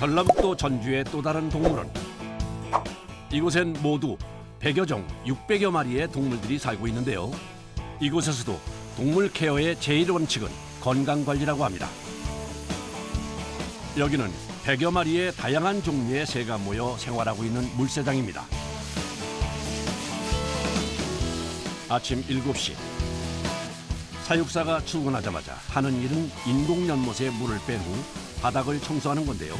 전라북도 전주의 또 다른 동물원. 이곳엔 모두 100여 종, 600여 마리의 동물들이 살고 있는데요. 이곳에서도 동물 케어의 제1원칙은 건강관리라고 합니다. 여기는 100여 마리의 다양한 종류의 새가 모여 생활하고 있는 물새장입니다. 아침 7시. 사육사가 출근하자마자 하는 일은 인공연못에 물을 뺀 후 바닥을 청소하는 건데요.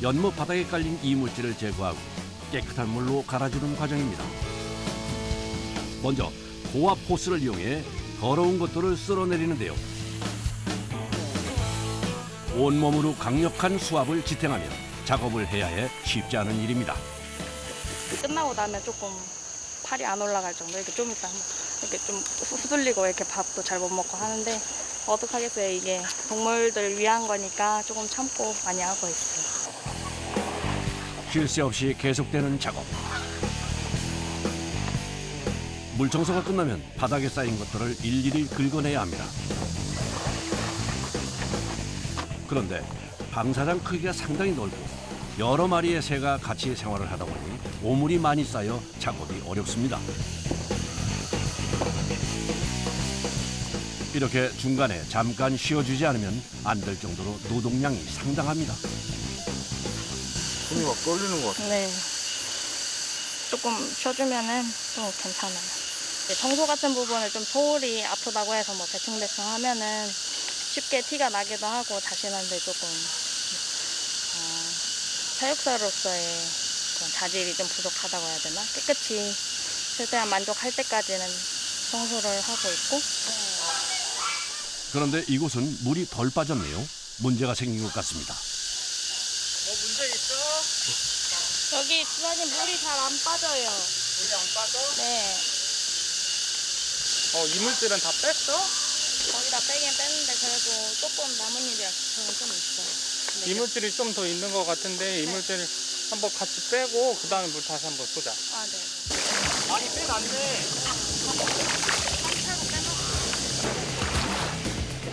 연못 바닥에 깔린 이물질을 제거하고 깨끗한 물로 갈아주는 과정입니다. 먼저 고압 호스를 이용해 더러운 것들을 쓸어내리는데요. 온몸으로 강력한 수압을 지탱하며 작업을 해야 해 쉽지 않은 일입니다. 끝나고 나면 조금 팔이 안 올라갈 정도, 이렇게 좀 있다 이렇게 좀 후들리고 이렇게 밥도 잘 못 먹고 하는데 어떡하겠어요. 이게 동물들 위한 거니까 조금 참고 많이 하고 있어요. 쉴 새 없이 계속되는 작업. 물 청소가 끝나면 바닥에 쌓인 것들을 일일이 긁어내야 합니다. 그런데 방사장 크기가 상당히 넓고 여러 마리의 새가 같이 생활을 하다 보니 오물이 많이 쌓여 작업이 어렵습니다. 이렇게 중간에 잠깐 쉬어주지 않으면 안 될 정도로 노동량이 상당합니다. 손이 막 떨리는 것 같아요. 네. 조금 쉬어주면은 좀 괜찮아요. 청소 같은 부분을 좀 소홀히 아프다고 해서 뭐 대충대충 하면은 쉽게 티가 나기도 하고 자신한테 조금 사육사로서의 자질이 좀 부족하다고 해야 되나? 깨끗이 최대한 만족할 때까지는 청소를 하고 있고. 그런데 이곳은 물이 덜 빠졌네요. 문제가 생긴 것 같습니다. 뭐 문제 있어? 여기 사실 물이 잘 안 빠져요. 물이 안 빠져? 네. 이물질은 다 뺐어? 거의 다 빼긴 뺐는데 그래도 조금 남은 일이라 저는 좀 있어요. 네. 이물질이 좀 더 있는 것 같은데 네. 이물질 한번 같이 빼고 그 다음에 물 다시 한번 쏘자. 아, 네. 많이 빼면 안 돼.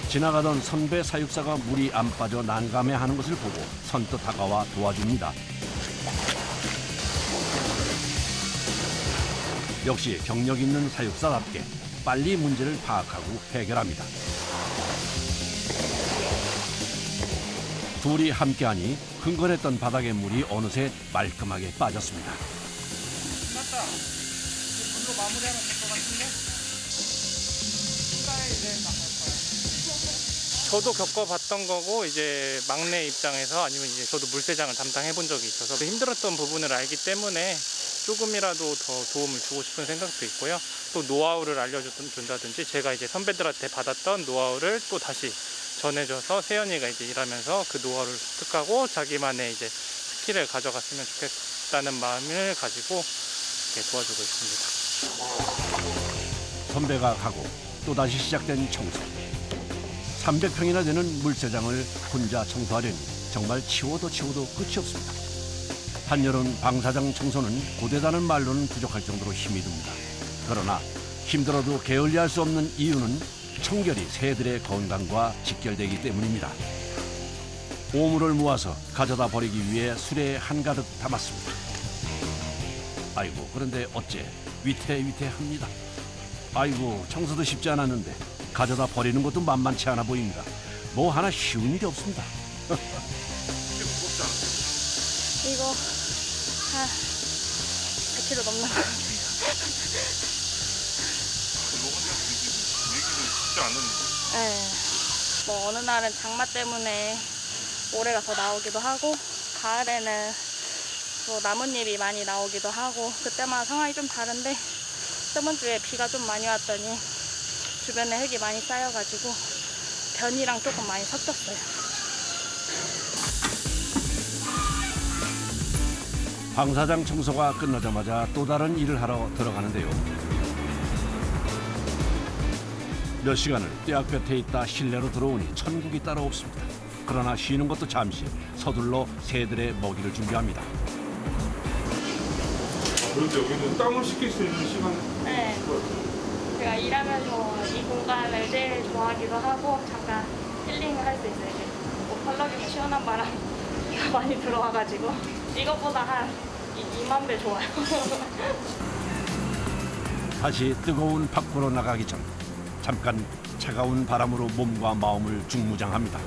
지나가던 선배 사육사가 물이 안 빠져 난감해하는 것을 보고 선뜻 다가와 도와줍니다. 역시 경력 있는 사육사답게 빨리 문제를 파악하고 해결합니다. 둘이 함께하니 흥건했던 바닥의 물이 어느새 말끔하게 빠졌습니다. 끝났다. 이제 물로 마무리하면 될 것 같은데? 저도 겪어봤던 거고 이제 막내 입장에서 아니면 이제 저도 물새장을 담당해본 적이 있어서 힘들었던 부분을 알기 때문에 조금이라도 더 도움을 주고 싶은 생각도 있고요. 또 노하우를 알려준다든지 제가 이제 선배들한테 받았던 노하우를 또 다시 전해줘서 세연이가 이제 일하면서 그 노하우를 습득하고 자기만의 이제 스킬을 가져갔으면 좋겠다는 마음을 가지고 이렇게 도와주고 있습니다. 선배가 하고 또 다시 시작된 청소. 300평이나 되는 물새장을 혼자 청소하려니 정말 치워도 끝이 없습니다. 한여름 방사장 청소는 고되다는 말로는 부족할 정도로 힘이 듭니다. 그러나 힘들어도 게을리할 수 없는 이유는 청결이 새들의 건강과 직결되기 때문입니다. 오물을 모아서 가져다 버리기 위해 수레에 한가득 담았습니다. 아이고, 그런데 어째 위태위태합니다. 아이고, 청소도 쉽지 않았는데 가져다 버리는 것도 만만치 않아 보입니다. 뭐 하나 쉬운 일이 없습니다. 이거 한 100kg 넘는 것 같아요. 얘기는 쉽지 않은데. 네. 뭐 어느 날은 장마 때문에 모래가 더 나오기도 하고 가을에는 뭐 나뭇잎이 많이 나오기도 하고 그때마다 상황이 좀 다른데 저번 주에 비가 좀 많이 왔더니 주변에 흙이 많이 쌓여가지고 변이랑 조금 많이 섞였어요. 방사장 청소가 끝나자마자 또 다른 일을 하러 들어가는데요. 몇 시간을 떼약볕에 있다 실내로 들어오니 천국이 따로 없습니다. 그러나 쉬는 것도 잠시 서둘러 새들의 먹이를 준비합니다. 그런데 여기는 땀을 식힐 수 있는 시간이 네. 제가 일하면서 이 공간을 제일 좋아하기도 하고 잠깐 힐링을 할 수 있어요. 뭐 펄럭이고 시원한 바람. 연기가 많이 들어와가지고 이것보다 한 2만 배 좋아요. 다시 뜨거운 밖으로 나가기 전 잠깐 차가운 바람으로 몸과 마음을 중무장합니다.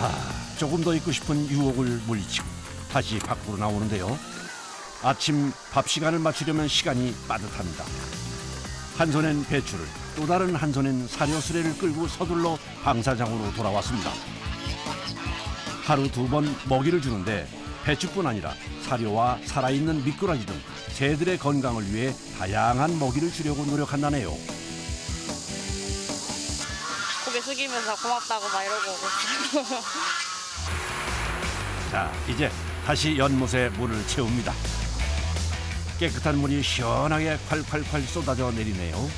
아, 조금 더 있고 싶은 유혹을 물리치고 다시 밖으로 나오는데요. 아침 밥 시간을 맞추려면 시간이 빠듯합니다. 한 손엔 배추를, 또 다른 한 손엔 사료수레를 끌고 서둘러 방사장으로 돌아왔습니다. 하루 2번 먹이를 주는데 배추뿐 아니라 사료와 살아있는 미꾸라지 등 새들의 건강을 위해 다양한 먹이를 주려고 노력한다네요. 고개 숙이면서 고맙다고 막 이러고 오고 있어요. 자, 이제 다시 연못에 물을 채웁니다. 깨끗한 물이 시원하게 콸콸콸 쏟아져 내리네요.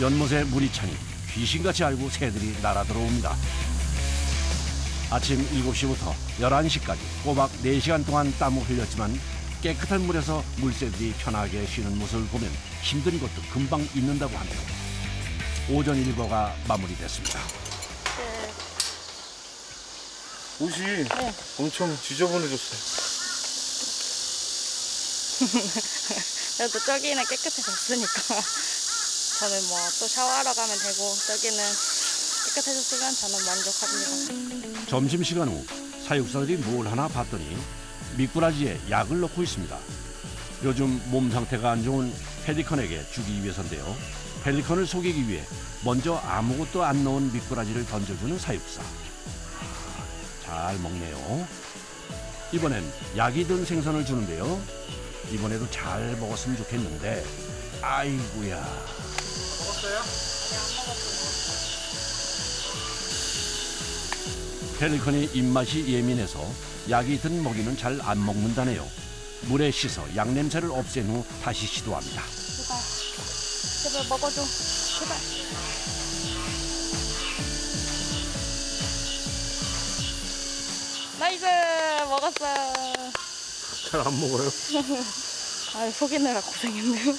연못에 물이 차니 귀신같이 알고 새들이 날아들어옵니다. 아침 7시부터 11시까지 꼬박 4시간 동안 땀을 흘렸지만 깨끗한 물에서 물새들이 편하게 쉬는 모습을 보면 힘든 것도 금방 잊는다고 하네요. 오전 일과가 마무리됐습니다. 네. 옷이 네. 엄청 지저분해졌어요. 그래도 저기는 깨끗해졌으니까 저는 뭐 또 샤워하러 가면 되고 저기는 깨끗해졌으면 저는 만족합니다. 점심시간 후 사육사들이 뭘 하나 봤더니 미꾸라지에 약을 넣고 있습니다. 요즘 몸 상태가 안 좋은 펠리컨에게 주기 위해서인데요. 펠리컨을 속이기 위해 먼저 아무것도 안 넣은 미꾸라지를 던져주는 사육사. 잘 먹네요. 이번엔 약이 든 생선을 주는데요. 이번에도 잘 먹었으면 좋겠는데 아이고야. 먹었어요? 네, 안 먹었어요. 펠리컨이 입맛이 예민해서 약이 든 먹이는 잘 안 먹는다네요. 물에 씻어 약 냄새를 없앤 후 다시 시도합니다. 제발 먹어줘. 제발. 나이스! 먹었어. 잘 안 먹어요? 아, 속이느라 고생했네요.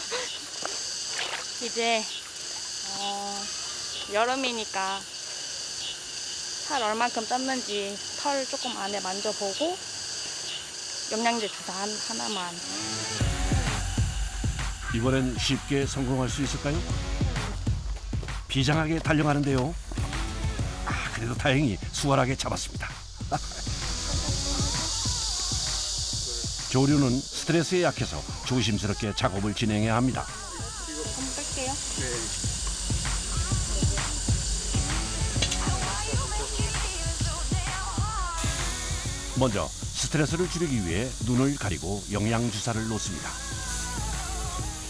이제 여름이니까 살 얼만큼 쪘는지 털 조금 안에 만져보고 영양제 주사 하나만. 이번엔 쉽게 성공할 수 있을까요? 비장하게 달려가는데요. 아, 그래도 다행히 수월하게 잡았습니다. 조류는 스트레스에 약해서 조심스럽게 작업을 진행해야 합니다. 한번 뺄게요. 네. 먼저 스트레스를 줄이기 위해 눈을 가리고 영양주사를 놓습니다.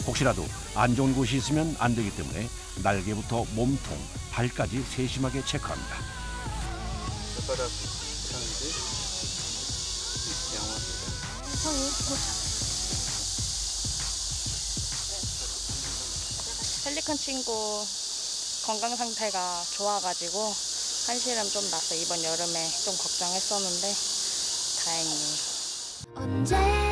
혹시라도 안 좋은 곳이 있으면 안 되기 때문에 날개부터 몸통, 발까지 세심하게 체크합니다. 펠리컨 친구 건강 상태가 좋아가지고 한시름 좀 났어요. 이번 여름에 좀 걱정했었는데 다행이에요.